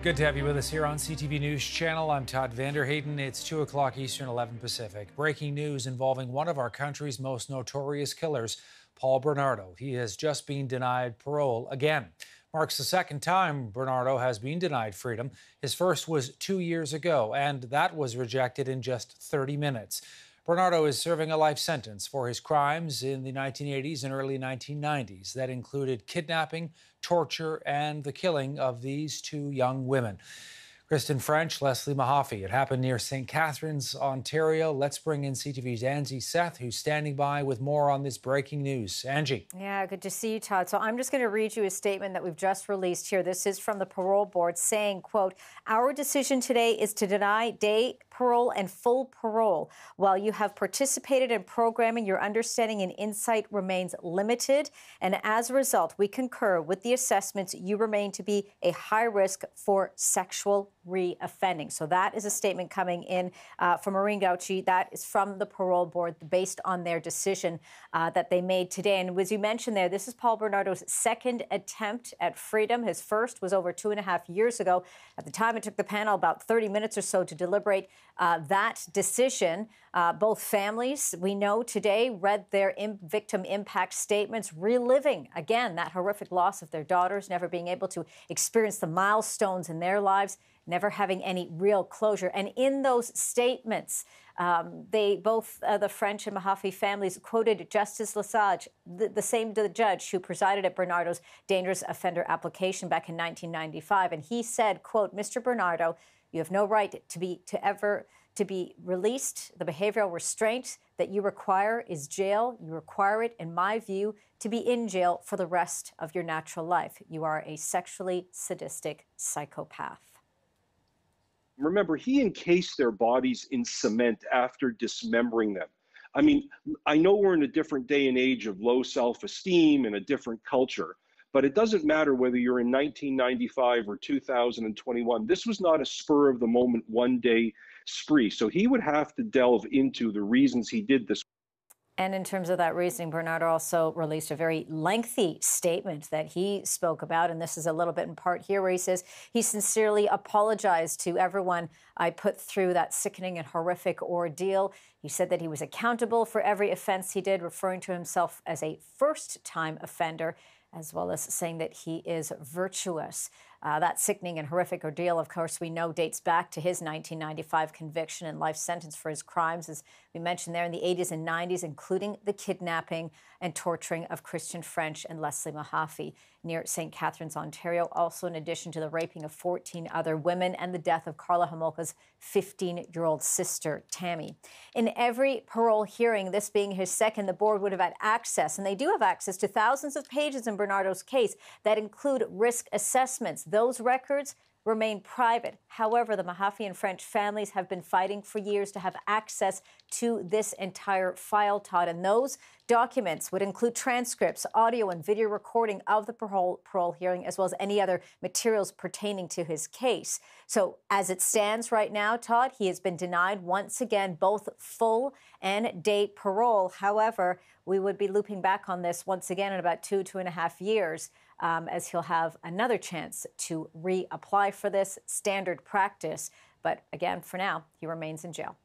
Good to have you with us here on CTV News Channel. I'm Todd Vanderhayden. It's 2 o'clock Eastern, 11 Pacific. Breaking news involving one of our country's most notorious killers, Paul Bernardo. He has just been denied parole again. Marks the second time Bernardo has been denied freedom. His first was 2 years ago, and that was rejected in just 30 minutes. Bernardo is serving a life sentence for his crimes in the 1980s and early 1990s. That included kidnapping, torture, and the killing of these two young women. Kristen French, Leslie Mahaffy. It happened near St. Catharines, Ontario. Let's bring in CTV's Angie Seth, who's standing by with more on this breaking news. Angie. Yeah, good to see you, Todd. So I'm just going to read you a statement that we've just released here. This is from the parole board saying, quote, "Our decision today is to deny day parole and full parole. While you have participated in programming, your understanding and insight remains limited. And as a result, we concur with the assessments you remain to be a high risk for sexual re-offending." So that is a statement coming in from Maureen Gauchi. That is from the parole board based on their decision that they made today. And as you mentioned there, this is Paul Bernardo's second attempt at freedom. His first was over 2.5 years ago. At the time, it took the panel about 30 minutes or so to deliberate that decision. Both families, we know today, read their victim impact statements, reliving, again, that horrific loss of their daughters, never being able to experience the milestones in their lives, never having any real closure. And in those statements, they both, the French and Mahaffy families, quoted Justice Lesage, the judge who presided at Bernardo's dangerous offender application back in 1995. And he said, quote, "Mr. Bernardo, you have no right to be released. The behavioral restraint that you require is jail. You require it, in my view, to be in jail for the rest of your natural life. You are a sexually sadistic psychopath." Remember, he encased their bodies in cement after dismembering them. I mean, I know we're in a different day and age of low self-esteem and a different culture, but it doesn't matter whether you're in 1995 or 2021. This was not a spur of the moment, one day spree. So he would have to delve into the reasons he did this. And in terms of that reasoning, Bernardo also released a very lengthy statement that he spoke about, and this is a little bit in part here, where he says he sincerely apologized to everyone I put through that sickening and horrific ordeal. He said that he was accountable for every offense he did, referring to himself as a first-time offender, as well as saying that he is virtuous. That sickening and horrific ordeal, of course, we know dates back to his 1995 conviction and life sentence for his crimes, as we mentioned there, in the 80s and 90s, including the kidnapping and torturing of Kristen French and Leslie Mahaffy near St. Catharines, Ontario, also in addition to the raping of 14 other women and the death of Carla Homolka's 15-year-old sister, Tammy. In every parole hearing, this being his second, the board would have had access, and they do have access, to thousands of pages in Bernardo's case that include risk assessments. Those records remain private. However, the Mahaffy and French families have been fighting for years to have access to this entire file, Todd. And those documents would include transcripts, audio and video recording of the parole hearing, as well as any other materials pertaining to his case. So as it stands right now, Todd, he has been denied once again both full and day parole. However, we would be looping back on this once again in about 2.5 years. As he'll have another chance to reapply for this standard practice. But again, for now, he remains in jail.